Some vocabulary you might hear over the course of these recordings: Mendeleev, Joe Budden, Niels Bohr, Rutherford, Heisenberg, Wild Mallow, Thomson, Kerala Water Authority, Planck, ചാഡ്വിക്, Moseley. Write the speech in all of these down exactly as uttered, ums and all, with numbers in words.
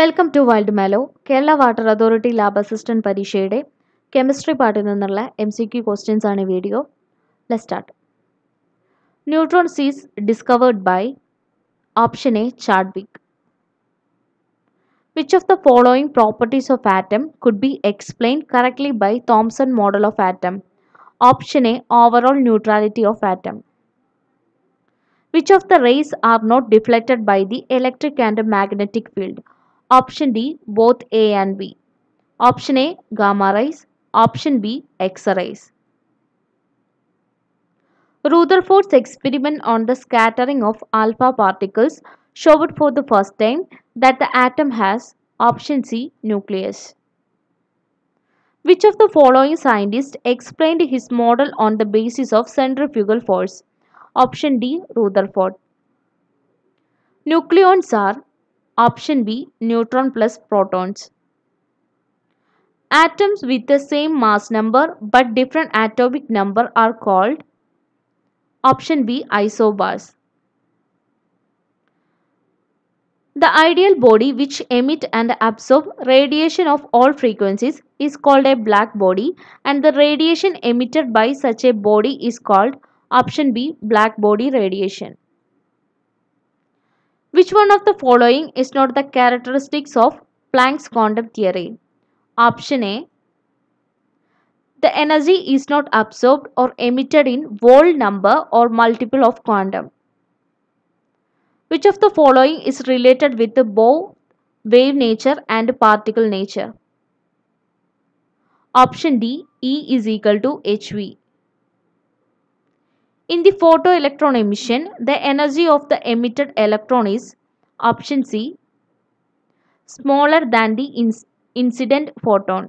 Welcome to wild മാലോ. Kerala water authority lab assistant പരീക്ഷയുടെ chemistry പാർട്ടിൽ നിന്നുള്ള എം സി ക്യു ക്വസ്റ്റ്യൻസ് ആണ് വീഡിയോ. Let start. ന്യൂട്രോൺ സീസ് discovered by option A ചാഡ്വിക്. Which of the following properties of atom could be explained correctly by Thomson model of atom? Option A, overall neutrality of atom. Which of the rays are not deflected by the electric and magnetic field? Option D, both A and B. Option A, gamma rays. Option B, X rays. Rutherford's experiment on the scattering of alpha particles showed for the first time that the atom has, option C, nucleus. Which of the following scientists explained his model on the basis of centrifugal force? Option D, Rutherford. Nucleons are, option B, neutron plus protons. Atoms with the same mass number but different atomic number are called, option B, isobars. The ideal body which emit and absorb radiation of all frequencies is called a black body, and the radiation emitted by such a body is called, option B, black body radiation. Which one of the following is not the characteristics of Planck's quantum theory? Option A, the energy is not absorbed or emitted in whole number or multiple of quantum. Which of the following is related with both wave nature and particle nature? Option D, E is equal to H V. In the photoelectron emission, the energy of the emitted electron is, option C, smaller than the inc- incident photon.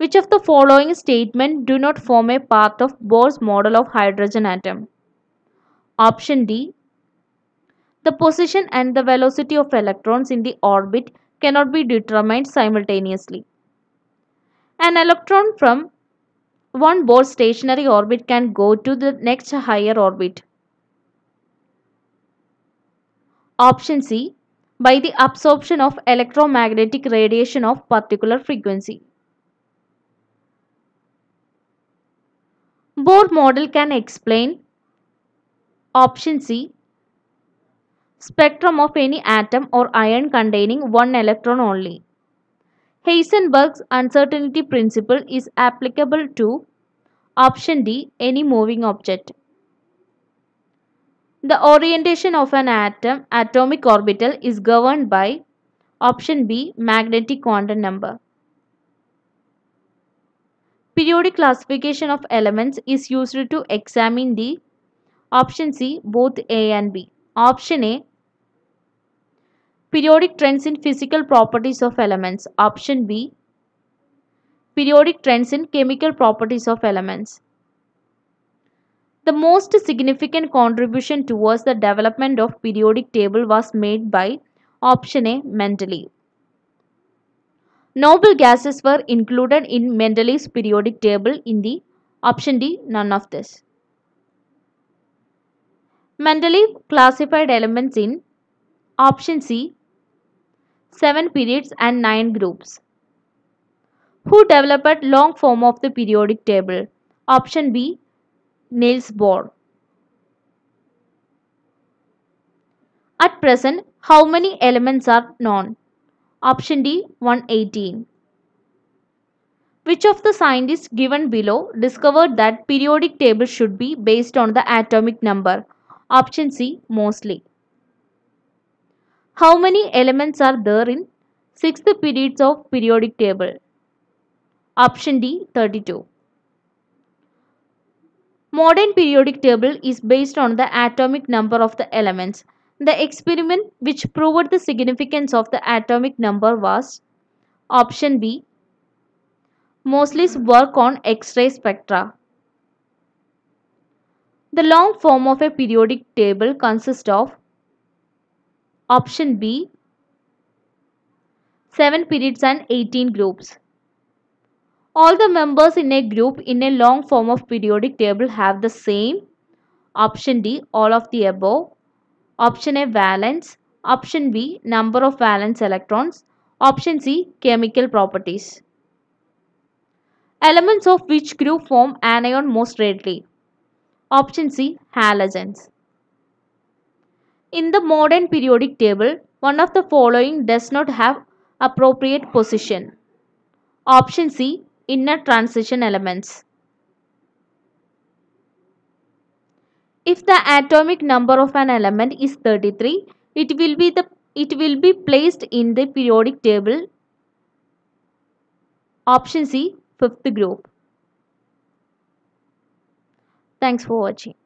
Which of the following statements do not form a part of Bohr's model of hydrogen atom? Option D, the position and the velocity of electrons in the orbit cannot be determined simultaneously. An electron from one Bohr stationary orbit can go to the next higher orbit. Option C, by the absorption of electromagnetic radiation of particular frequency. Bohr model can explain, option C, spectrum of any atom or ion containing one electron only. Heisenberg's uncertainty principle is applicable to, option D, any moving object. The orientation of an atom atomic orbital is governed by, option B, magnetic quantum number. Periodic classification of elements is used to examine the, option C, both A and B. Option A, periodic trends in physical properties of elements. Option B, periodic trends in chemical properties of elements. The most significant contribution towards the development of periodic table was made by, option A, Mendeleev. Noble gases were included in Mendeleev's periodic table in the, option D, none of this. Mendeleev classified elements in, option C, seven periods and nine groups. Who developed long form of the periodic table? Option B, Niels Bohr. At present, how many elements are known? Option D, one hundred eighteen. Which of the scientists given below discovered that periodic table should be based on the atomic number? Option C, Moseley. How many elements are there in sixth periods of periodic table? Option D, thirty-two. Modern periodic table is based on the atomic number of the elements. The experiment which proved the significance of the atomic number was, option B, Moseley's work on X-ray spectra. The long form of a periodic table consists of, option B, seven periods and eighteen groups. All the members in a group in a long form of periodic table have the same, option D, all of the above. Option A, valence. Option B, number of valence electrons. Option C, chemical properties. Elements of which group form anion most readily? Option C, halogens. In the modern periodic table, one of the following does not have appropriate position. Option C, inner transition elements. If the atomic number of an element is thirty-three, it will be the it will be placed in the periodic table. Option C, fifth group. Thanks for watching.